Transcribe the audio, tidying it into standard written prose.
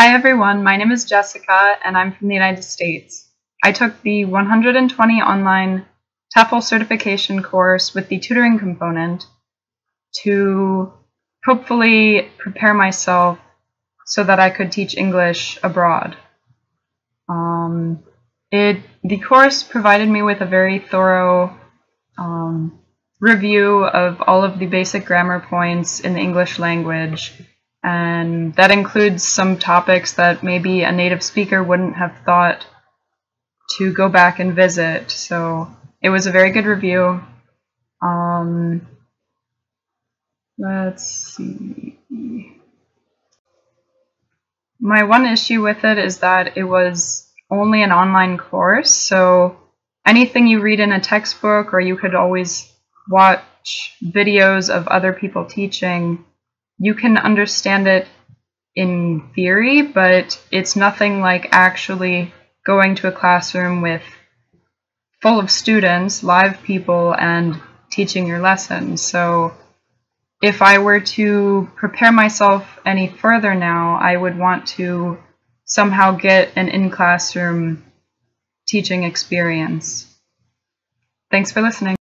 Hi everyone, my name is Jessica and I'm from the United States. I took the 120 online TEFL certification course with the tutoring component to hopefully prepare myself so that I could teach English abroad. The course provided me with a very thorough review of all of the basic grammar points in the English language, and that includes some topics that maybe a native speaker wouldn't have thought to go back and visit. So it was a very good review. Let's see. My one issue with it is that it was only an online course, so anything you read in a textbook, or you could always watch videos of other people teaching, you can understand it in theory, but it's nothing like actually going to a classroom with full of students, live people, and teaching your lessons. So if I were to prepare myself any further now, I would want to somehow get an in-classroom teaching experience. Thanks for listening.